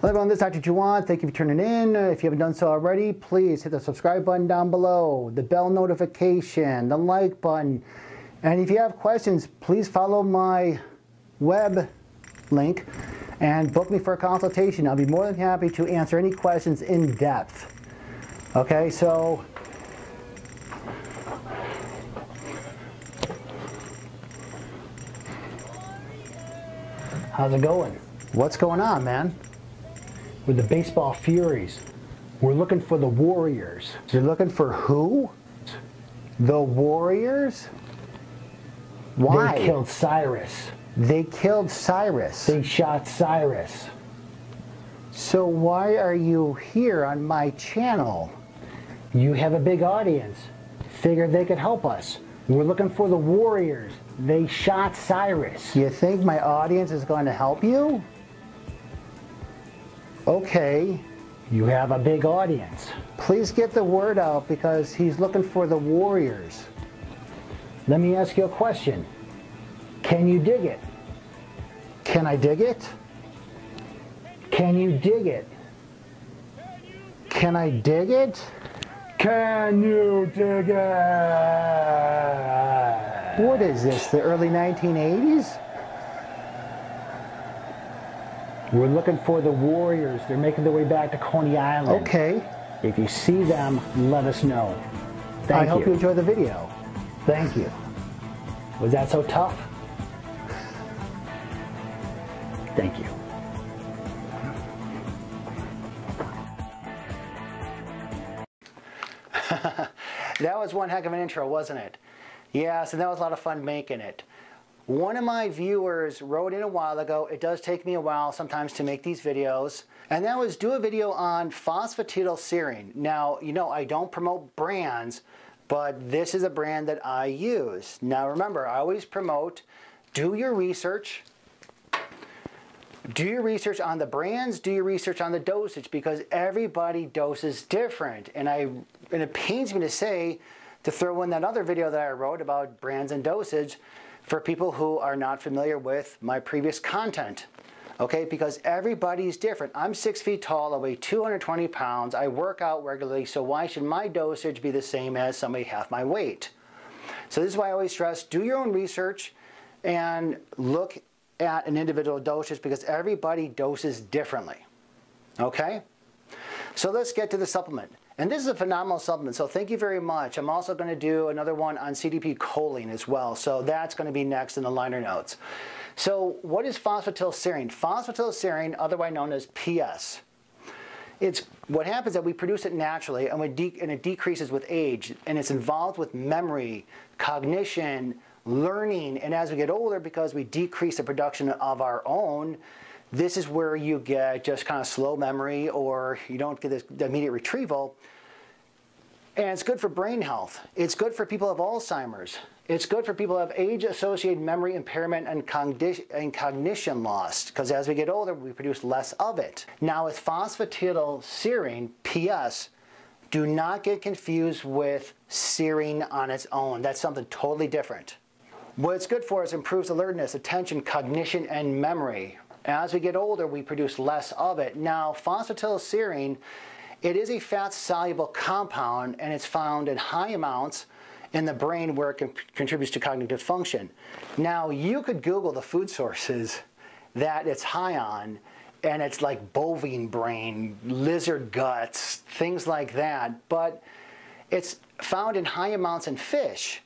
Hello everyone, this is Dr. Jawad. Thank you for tuning in. If you haven't done so already, please hit the subscribe button down below, the bell notification, the like button. And if you have questions, please follow my web link and book me for a consultation. I'll be more than happy to answer any questions in depth. Okay, so how's it going? What's going on, man? With the Baseball Furies. We're looking for the Warriors. You're looking for who? The Warriors? Why? They killed Cyrus. They killed Cyrus. They shot Cyrus. So why are you here on my channel? You have a big audience. Figured they could help us. We're looking for the Warriors. They shot Cyrus. You think my audience is going to help you? Okay. You have a big audience. Please get the word out because he's looking for the Warriors. Let me ask you a question. Can you dig it? Can I dig it? Can you dig it? Can I dig it? Can you dig it? What is this, the early 1980s? We're looking for the Warriors. They're making their way back to Coney Island. Okay. If you see them, let us know. Thank you. I hope you enjoy the video. Thank you. Was that so tough? Thank you. That was one heck of an intro, wasn't it? Yes, and that was a lot of fun making it. One of my viewers wrote in a while ago, it does take me a while sometimes to make these videos, and that was do a video on phosphatidylserine. Now, you know, I don't promote brands, but this is a brand that I use. Now remember, I always promote, do your research. Do your research on the brands, do your research on the dosage, because everybody doses different. And it pains me to say, to throw in that other video that I wrote about brands and dosage for people who are not familiar with my previous content. Okay, because everybody's different. I'm 6 feet tall, I weigh 220 pounds, I work out regularly, so why should my dosage be the same as somebody half my weight? So this is why I always stress, do your own research and look at an individual dosage because everybody doses differently. Okay? So let's get to the supplement. And this is a phenomenal supplement, so thank you very much. I'm also going to do another one on CDP choline as well, so that's going to be next in the liner notes. So what is phosphatidylserine? Phosphatidylserine, otherwise known as PS. It's what happens that we produce it naturally and it decreases with age, and it's involved with memory, cognition, learning, and as we get older, because we decrease the production of our own, this is where you get just kind of slow memory or you don't get this immediate retrieval. And it's good for brain health. It's good for people who have Alzheimer's. It's good for people who have age-associated memory impairment and cognition loss, because as we get older, we produce less of it. Now with phosphatidylserine, PS, do not get confused with serine on its own. That's something totally different. What it's good for is improves alertness, attention, cognition, and memory. As we get older, we produce less of it. Now, phosphatidylserine, it is a fat-soluble compound, and it's found in high amounts in the brain where it contributes to cognitive function. Now, you could Google the food sources that it's high on, and it's like bovine brain, lizard guts, things like that, but it's found in high amounts in fish.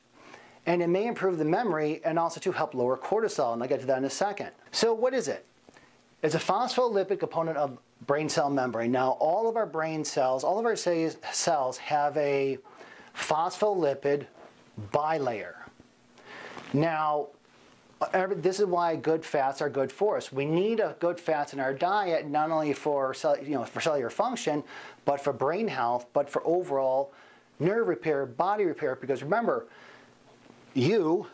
And it may improve the memory and also to help lower cortisol, and I'll get to that in a second. So what is it? It's a phospholipid component of brain cell membrane. Now, all of our brain cells, all of our cells have a phospholipid bilayer. Now, this is why good fats are good for us. We need a good fats in our diet, not only for, for cellular function, but for brain health, but for overall nerve repair, body repair, because remember, you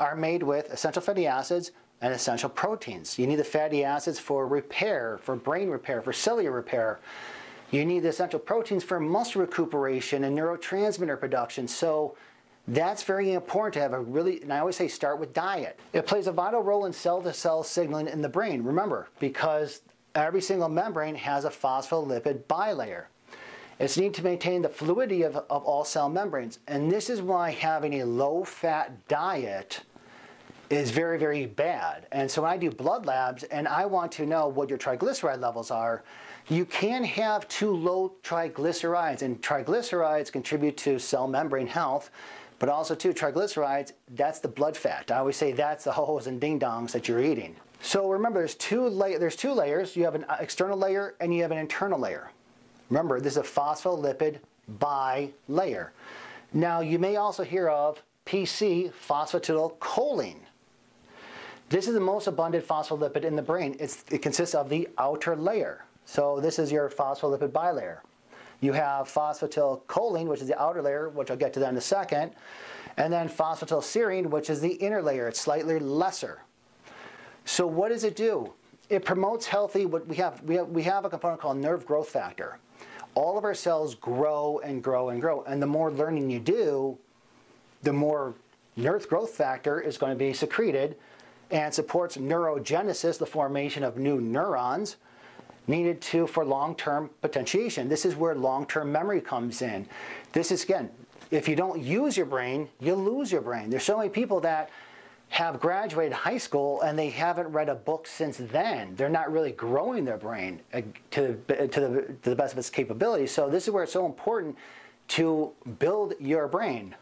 are made with essential fatty acids, and essential proteins. You need the fatty acids for repair, for brain repair, for cellular repair. You need the essential proteins for muscle recuperation and neurotransmitter production. So that's very important to have a really, and I always say start with diet. It plays a vital role in cell-to-cell signaling in the brain. Remember, because every single membrane has a phospholipid bilayer. It's needed to maintain the fluidity of all cell membranes. And this is why having a low-fat diet is very, very bad. And so when I do blood labs and I want to know what your triglyceride levels are, you can have too low triglycerides. And triglycerides contribute to cell membrane health, but also too, triglycerides, that's the blood fat. I always say that's the ho-hos and ding-dongs that you're eating. So remember, there's two layers. You have an external layer and you have an internal layer. Remember, this is a phospholipid bilayer. Now, you may also hear of PC, phosphatidylcholine. This is the most abundant phospholipid in the brain. It consists of the outer layer. So this is your phospholipid bilayer. You have phosphatidylcholine, which is the outer layer, which I'll get to that in a second, and then phosphatidylserine, which is the inner layer. It's slightly lesser. So what does it do? It promotes healthy, what we have a component called nerve growth factor. All of our cells grow and grow and grow, and the more learning you do, the more nerve growth factor is going to be secreted, and supports neurogenesis, the formation of new neurons needed for long-term potentiation. This is where long-term memory comes in. This is, again, if you don't use your brain, you lose your brain. There's so many people that have graduated high school and they haven't read a book since then. They're not really growing their brain to the best of its capabilities. So this is where it's so important to build your brain.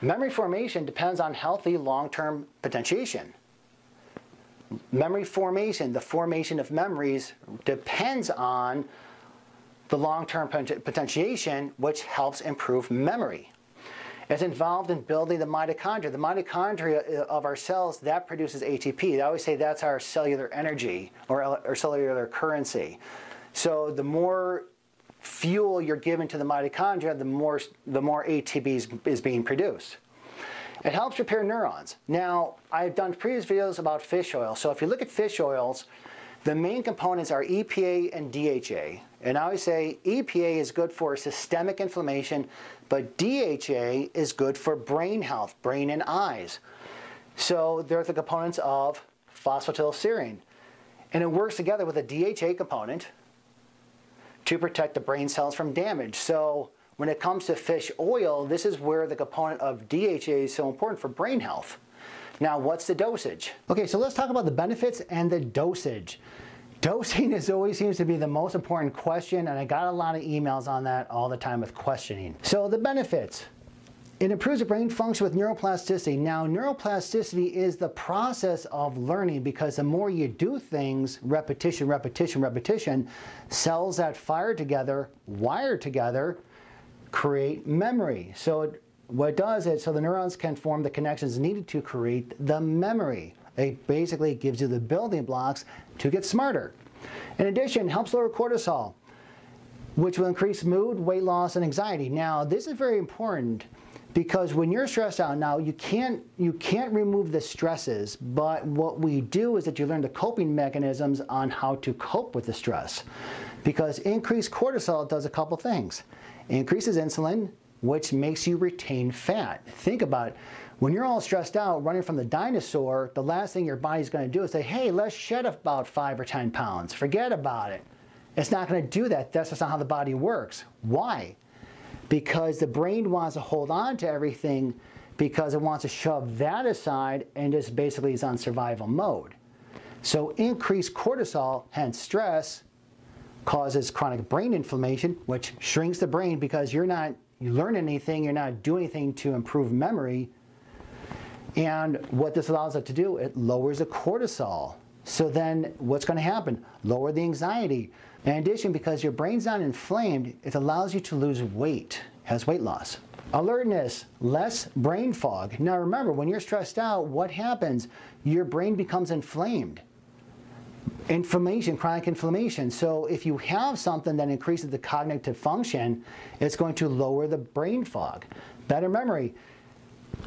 Memory formation depends on healthy long-term potentiation. Memory formation, the formation of memories, depends on the long-term potentiation, which helps improve memory. It's involved in building the mitochondria. The mitochondria of our cells, that produces ATP. They always say that's our cellular energy or our cellular currency. So the more fuel you're given to the mitochondria, the more ATP is being produced. It helps repair neurons. Now, I've done previous videos about fish oil. So if you look at fish oils, the main components are EPA and DHA. And I always say EPA is good for systemic inflammation, but DHA is good for brain health, brain and eyes. So they're the components of phosphatidylserine. And it works together with a DHA component to protect the brain cells from damage. So when it comes to fish oil, this is where the component of DHA is so important for brain health. Now, what's the dosage? Okay, so let's talk about the benefits and the dosage. Dosing is always seems to be the most important question, and I got a lot of emails on that all the time with questioning. So the benefits. It improves the brain function with neuroplasticity. Now, neuroplasticity is the process of learning, because the more you do things, repetition, repetition, repetition, cells that fire together, wire together, create memory. So what it does is, so the neurons can form the connections needed to create the memory. It basically gives you the building blocks to get smarter. In addition, helps lower cortisol, which will increase mood, weight loss, and anxiety. Now, this is very important, because when you're stressed out now, you can't remove the stresses, but what we do is that you learn the coping mechanisms on how to cope with the stress. Because increased cortisol does a couple things. Increases insulin, which makes you retain fat. Think about it. When you're all stressed out running from the dinosaur, the last thing your body's gonna do is say, hey, let's shed about 5 or 10 pounds. Forget about it. It's not gonna do that. That's just not how the body works. Why? Because the brain wants to hold on to everything, because it wants to shove that aside and just basically is on survival mode. So increased cortisol, hence stress, causes chronic brain inflammation, which shrinks the brain, because you're not learning anything, you're not doing anything to improve memory. And what this allows us to do, it lowers the cortisol. So then what's going to happen? Lower the anxiety. In addition, because your brain's not inflamed, it allows you to lose weight, has weight loss. Alertness, less brain fog. Now remember, when you're stressed out, what happens? Your brain becomes inflamed. Inflammation, chronic inflammation. So if you have something that increases the cognitive function, it's going to lower the brain fog. Better memory.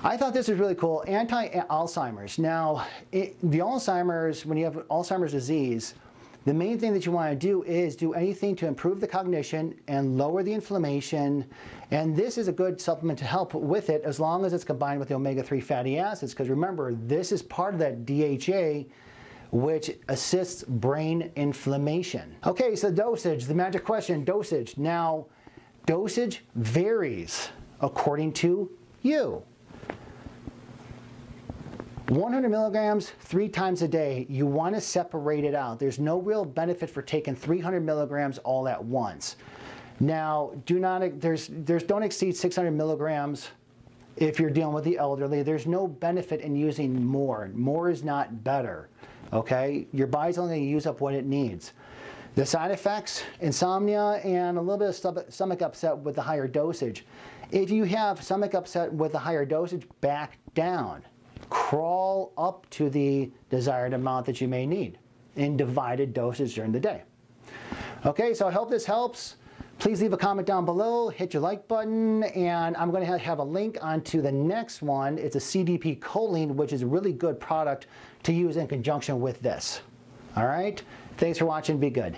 I thought this was really cool. Anti-Alzheimer's. Now, the Alzheimer's, when you have Alzheimer's disease, the main thing that you want to do is do anything to improve the cognition and lower the inflammation. And this is a good supplement to help with it, as long as it's combined with the omega-3 fatty acids. Because remember, this is part of that DHA, which assists brain inflammation. Okay, so dosage, the magic question, dosage. Now, dosage varies according to you. 100 milligrams 3 times a day, you want to separate it out. There's no real benefit for taking 300 milligrams all at once. Now, don't exceed 600 milligrams if you're dealing with the elderly. There's no benefit in using more. More is not better, okay? Your body's only going to use up what it needs. The side effects, insomnia and a little bit of stomach upset with the higher dosage. If you have stomach upset with the higher dosage, back down. Crawl up to the desired amount that you may need in divided doses during the day. Okay, so I hope this helps. Please leave a comment down below, hit your like button, and I'm going to have a link onto the next one. It's a CDP choline, which is a really good product to use in conjunction with this. All right, thanks for watching. Be good.